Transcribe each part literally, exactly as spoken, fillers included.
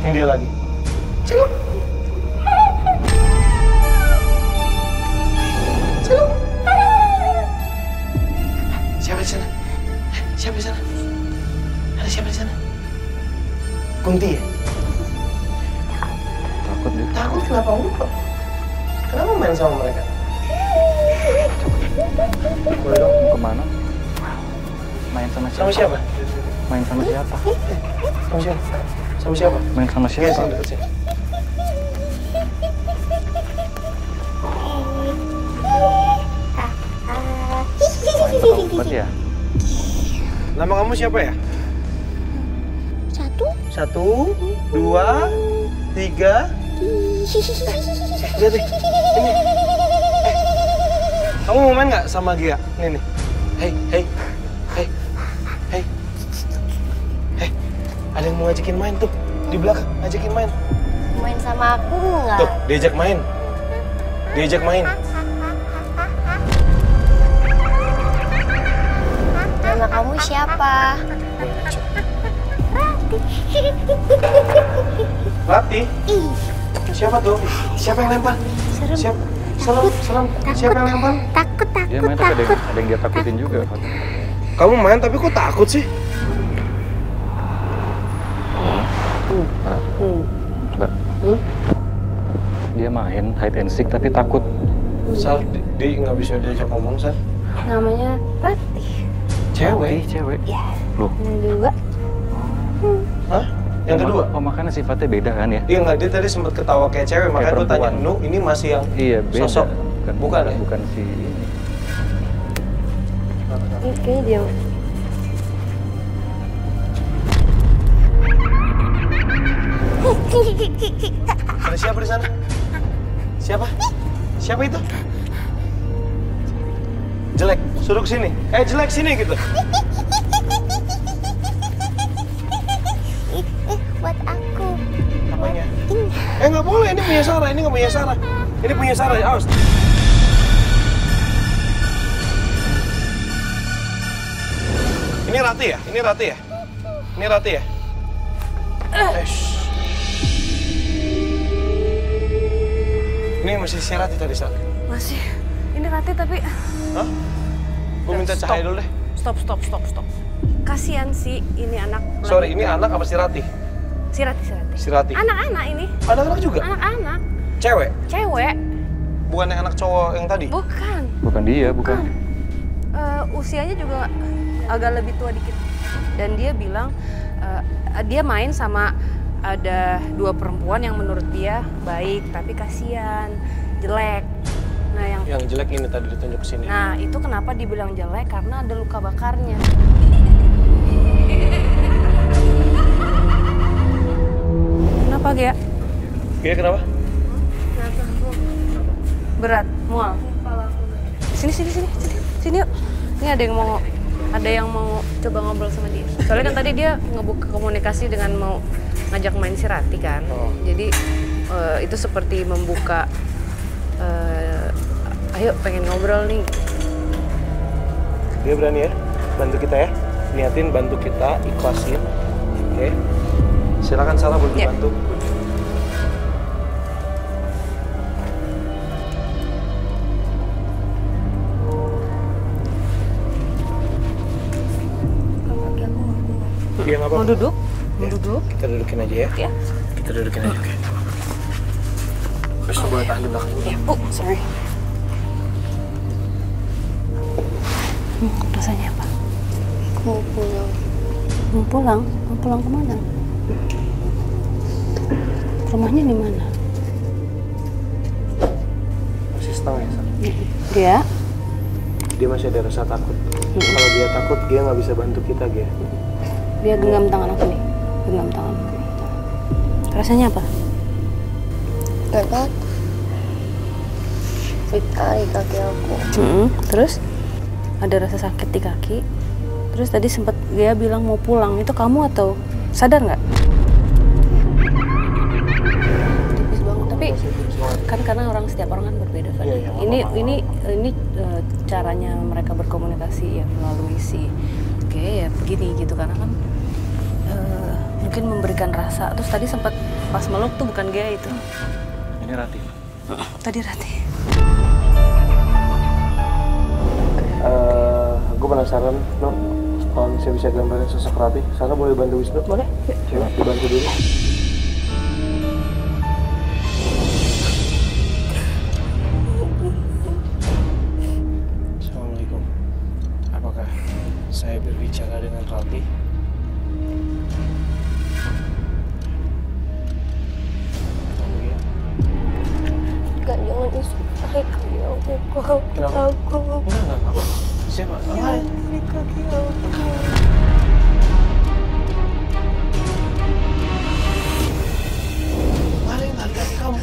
Ini dia lagi. Celup. Celup. Siapa di sana? Siapa di sana? Ada siapa di sana? Kunti ya? Takut dia. Takut kenapa ngumpet? Kenapa main sama mereka? Boleh dong, kemana? Main sama siapa? Sama siapa? Main sama siapa? Sama siapa? Sama siapa? Main sama siapa? Sama dekat sini. Main sama obat ya? Nama kamu siapa ya? Satu. Satu, dua, tiga. Lihat nih, ini. Kamu mau main nggak sama Ghea? Nih nih. Hei, hei. Ada yang mau ngajakin main tuh, di belakang ngajakin main. Main sama aku nggak? Tuh, diajak main. Diajak main. Nama kamu siapa? Ratih. Siapa tuh? Siapa yang lempar? Serem. Siapa? Serem, serem. Siapa yang lempar? Takut, takut, ya, main, takut. Ada, ada yang dia takutin takut. Juga. Kamu main tapi kok takut sih? Mbak, hmm. Dia main hide and seek tapi takut. Sal, di, di nggak bisa diajak ngomong, Sal. Namanya Ratih. Cewek? Cewek? Iya. Loh? Yang kedua. Hmm. Hah? Yang oh, kedua? Oh, makanya sifatnya beda kan ya? Iya, nggak. Dia tadi sempat ketawa kayak cewek, kayak makanya lu tanya, nu, ini masih yang iya, beda. Sosok? Bukan, bukan, bukan, ya? Bukan si... Ini kayaknya dia... Ada siapa di sana? Siapa? Siapa itu? Jelek, suruh ke sini. Eh, jelek sini gitu. Buat aku. Apanya? Eh, nggak boleh. Ini punya Sara. Ini nggak punya Sara. Ini punya Sara. Awas. Ini Ratih ya? Ini Ratih ya? Ini Ratih ya? Eh. Ini masih si Ratih tadi, Sal? Masih. Ini Ratih tapi... Hah? Gue minta cahaya dulu deh. Stop, stop, stop, stop. Kasihan sih ini anak... Sorry, ini anak apa si Ratih? Si Ratih, si Ratih. Si Ratih. Anak-anak ini. Anak-anak juga? Anak-anak. Cewek? Cewek. Bukan yang anak cowok yang tadi? Bukan. Bukan dia, bukan. bukan. Uh, usianya juga agak lebih tua dikit. Dan dia bilang, uh, dia main sama... Ada dua perempuan yang menurut dia baik, tapi kasihan, jelek. Nah, yang yang jelek ini tadi ditunjuk sini. Nah, itu kenapa dibilang jelek? Karena ada luka bakarnya. Kenapa, Ghea? Ghea kenapa? Kenapa? Berat, mual. Sini, sini, sini, sini, sini yuk. Ini ada yang mau, ada yang mau coba ngobrol sama dia. Soalnya kan tadi dia ngebuka komunikasi dengan mau ngajak main si Ratih kan, oh. Jadi uh, itu seperti membuka, uh, ayo pengen ngobrol nih. Dia berani ya, bantu kita ya, niatin bantu kita, ikhlasin, oke? Okay. Silakan Sara buat dibantu. Yeah. Dia nggak mau duduk? Ya, duduk. Kita dudukin aja ya. Ya. Kita dudukin aja. Oke. Terus boleh tahan di belakang. Ya. Oh, sorry. Hmm, rasanya apa? Mau pulang. Mau pulang? Mau pulang kemana? Rumahnya di mana? Masih setengah ya, Sar? Dia? Dia masih ada rasa takut. Hmm. Kalau dia takut, dia nggak bisa bantu kita, Ghea. Dia genggam tangan aku nih. Genggam tangan. Rasanya apa? Enak. Sekali kaki aku. Mm-hmm. Terus? Ada rasa sakit di kaki. Terus tadi sempat dia bilang mau pulang. Itu kamu atau sadar nggak? Tipis banget. Tapi kan karena orang setiap orang kan berbeda. Iya, iya, ini ini ini uh, caranya mereka berkomunikasi ya melalui si. Oke ya begini gitu karena kan. Uh, mungkin memberikan rasa. Terus tadi sempat pas meluk tuh bukan Ghea itu. Ini Ratih. Tadi Ratih. Uh, gue penasaran, Nok. Kalau saya bisa gambarin sosok Ratih, Sara boleh bantu Wisnu? Boleh. Coba dibantu dulu. Assalamualaikum. Apakah saya berbicara dengan Ratih? Kak, jangan usut saya, Kak. Ya Allah, kau takut. Enggak, enggak. Siapa? Ya, ini Kak, ya Allah. Maling tali kaki kamu.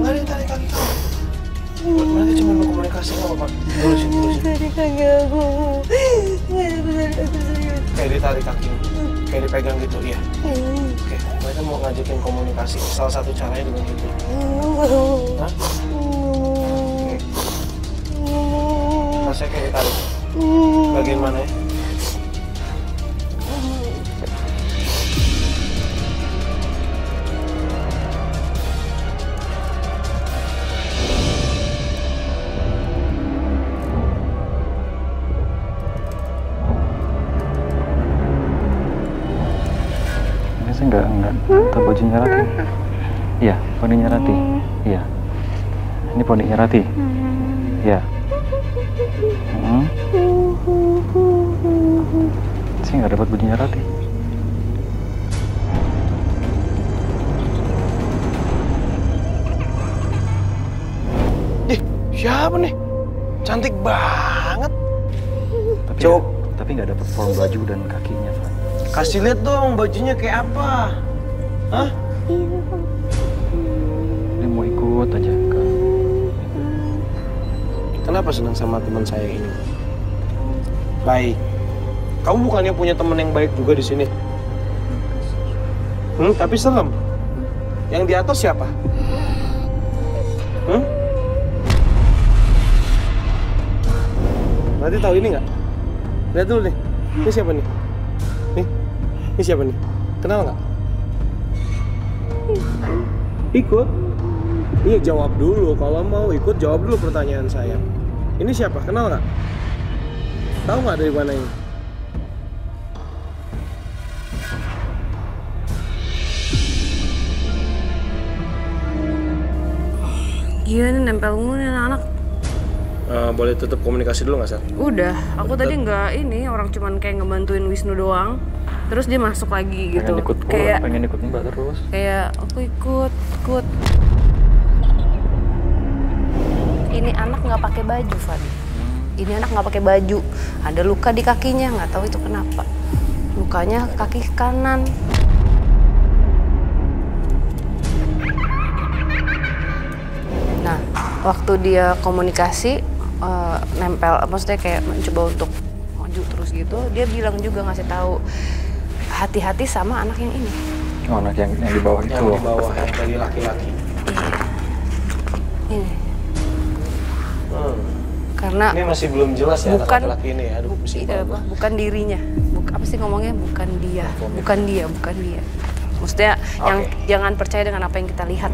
Maling tali kaki kamu. Mereka cuma mau komunikasi sama Pak. Lurusin, lurusin. Tadi kaki aku. Kayak di tali kakimu. Kayak dipegang gitu, iya? Oke, mereka mau ngajakin komunikasi. Salah satu caranya dengan gitu. Hah? Oke. Rasanya kayak ditarik. Bagian mana ya? Saya enggak, enggak atau bajunya Ratih. Iya, poninya Ratih. Iya. Ini poninya Ratih. Iya. Hmm. Saya enggak dapat bajunya Ratih. Ih, siapa nih? Cantik banget. Tapi ya, tapi enggak dapat form baju dan kakinya, Pak. Kasih lihat dong bajunya kayak apa. Hah? Dia mau ikut aja, Kak. Kenapa senang sama teman saya ini? Baik. Kamu bukannya punya teman yang baik juga di sini? Hmm, tapi serem. Yang di atas siapa? Hmm? Berarti tahu ini nggak? Lihat dulu nih. Ini siapa nih? Nih, ini siapa nih? Kenal nggak? Ikut? Iya, jawab dulu. Kalau mau ikut, jawab dulu pertanyaan saya. Ini siapa? Kenal nggak? Tahu nggak dari mana ini? Gila nih, nempel mulu nih anak-anak. Uh, boleh tutup komunikasi dulu nggak, Sar? Udah, aku tadi nggak ini, orang cuman kayak ngebantuin Wisnu doang. Terus dia masuk lagi gitu. Pengen ikut, kayak pengen ikut Mbak terus. Kayak aku ikut, ikut. Ini anak nggak pakai baju, Fadi. Ini anak nggak pakai baju. Ada luka di kakinya, nggak tahu itu kenapa. Lukanya kaki kanan. Nah, waktu dia komunikasi. Uh, nempel, maksudnya kayak mencoba untuk maju terus gitu. Dia bilang juga, ngasih tahu hati-hati sama anak yang ini. Oh, anak yang, yang di bawah itu. Yang di bawah, yang tadi laki-laki. Iya. Ini. Hmm. Karena ini masih belum jelas ya, bukan, anak laki-laki ini ya. Aduh, bu, iya, bukan dirinya. Bukan, apa sih ngomongnya? Bukan dia. Bukan dia, bukan dia. Maksudnya okay. Yang jangan percaya dengan apa yang kita lihat.